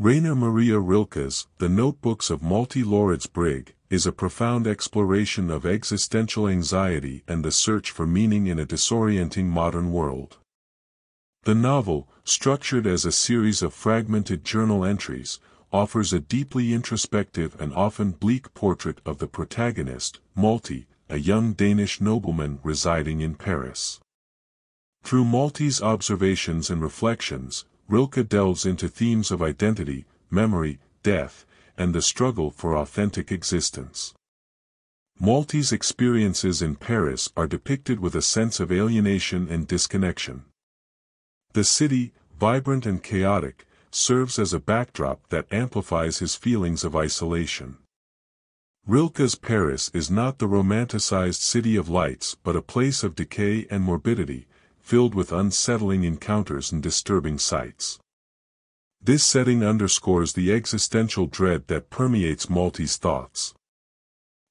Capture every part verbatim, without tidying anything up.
Rainer Maria Rilke's The Notebooks of Malte Laurids Brigge is a profound exploration of existential anxiety and the search for meaning in a disorienting modern world. The novel, structured as a series of fragmented journal entries, offers a deeply introspective and often bleak portrait of the protagonist, Malte, a young Danish nobleman residing in Paris. Through Malte's observations and reflections, Rilke delves into themes of identity, memory, death, and the struggle for authentic existence. Malte's experiences in Paris are depicted with a sense of alienation and disconnection. The city, vibrant and chaotic, serves as a backdrop that amplifies his feelings of isolation. Rilke's Paris is not the romanticized city of lights but a place of decay and morbidity, filled with unsettling encounters and disturbing sights. This setting underscores the existential dread that permeates Malte's thoughts.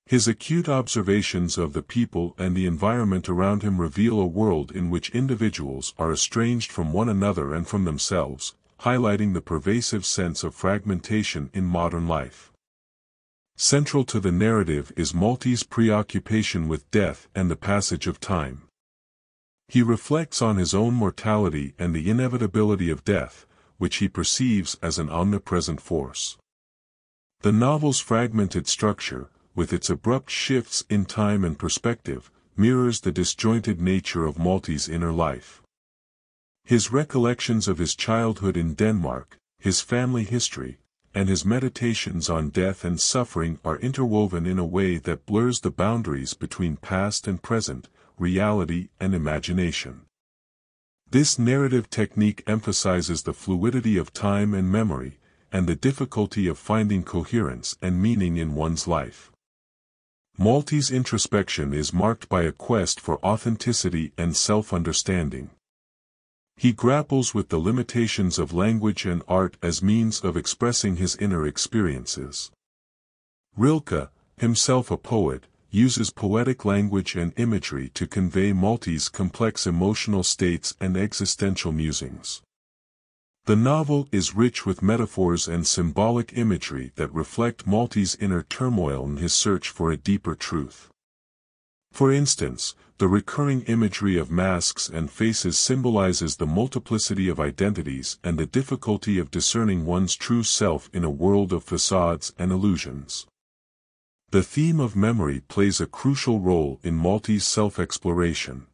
His acute observations of the people and the environment around him reveal a world in which individuals are estranged from one another and from themselves, highlighting the pervasive sense of fragmentation in modern life. Central to the narrative is Malte's preoccupation with death and the passage of time. He reflects on his own mortality and the inevitability of death, which he perceives as an omnipresent force. The novel's fragmented structure, with its abrupt shifts in time and perspective, mirrors the disjointed nature of Malte's inner life. His recollections of his childhood in Denmark, his family history, and his meditations on death and suffering are interwoven in a way that blurs the boundaries between past and present, reality and imagination. This narrative technique emphasizes the fluidity of time and memory, and the difficulty of finding coherence and meaning in one's life. Malte's introspection is marked by a quest for authenticity and self-understanding. He grapples with the limitations of language and art as means of expressing his inner experiences. Rilke, himself a poet, uses poetic language and imagery to convey Malte's complex emotional states and existential musings. The novel is rich with metaphors and symbolic imagery that reflect Malte's inner turmoil and his search for a deeper truth. For instance, the recurring imagery of masks and faces symbolizes the multiplicity of identities and the difficulty of discerning one's true self in a world of facades and illusions. The theme of memory plays a crucial role in Malte's self-exploration.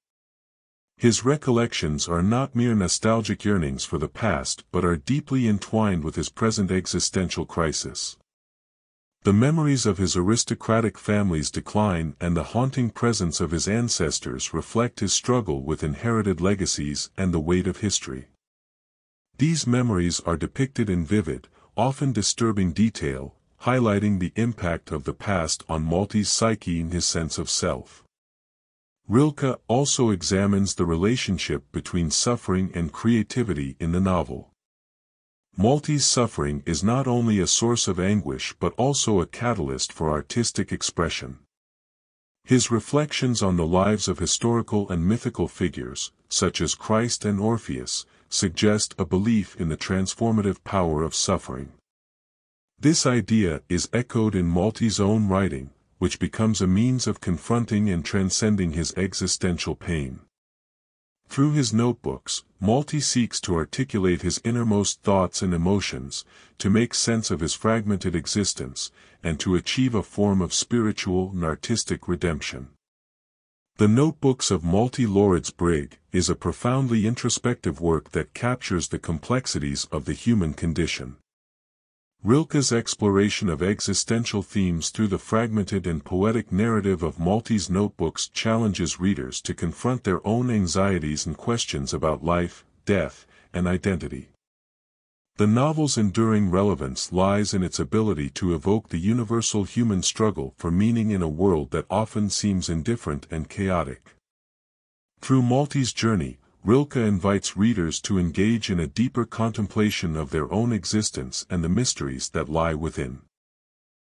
His recollections are not mere nostalgic yearnings for the past but are deeply entwined with his present existential crisis. The memories of his aristocratic family's decline and the haunting presence of his ancestors reflect his struggle with inherited legacies and the weight of history. These memories are depicted in vivid, often disturbing detail, highlighting the impact of the past on Malte's psyche and his sense of self. Rilke also examines the relationship between suffering and creativity in the novel. Malte's suffering is not only a source of anguish but also a catalyst for artistic expression. His reflections on the lives of historical and mythical figures, such as Christ and Orpheus, suggest a belief in the transformative power of suffering. This idea is echoed in Malte's own writing, which becomes a means of confronting and transcending his existential pain. Through his notebooks, Malte seeks to articulate his innermost thoughts and emotions, to make sense of his fragmented existence, and to achieve a form of spiritual and artistic redemption. The Notebooks of Malte Laurids Brigge is a profoundly introspective work that captures the complexities of the human condition. Rilke's exploration of existential themes through the fragmented and poetic narrative of Malte's notebooks challenges readers to confront their own anxieties and questions about life, death, and identity. The novel's enduring relevance lies in its ability to evoke the universal human struggle for meaning in a world that often seems indifferent and chaotic. Through Malte's journey, Rilke invites readers to engage in a deeper contemplation of their own existence and the mysteries that lie within.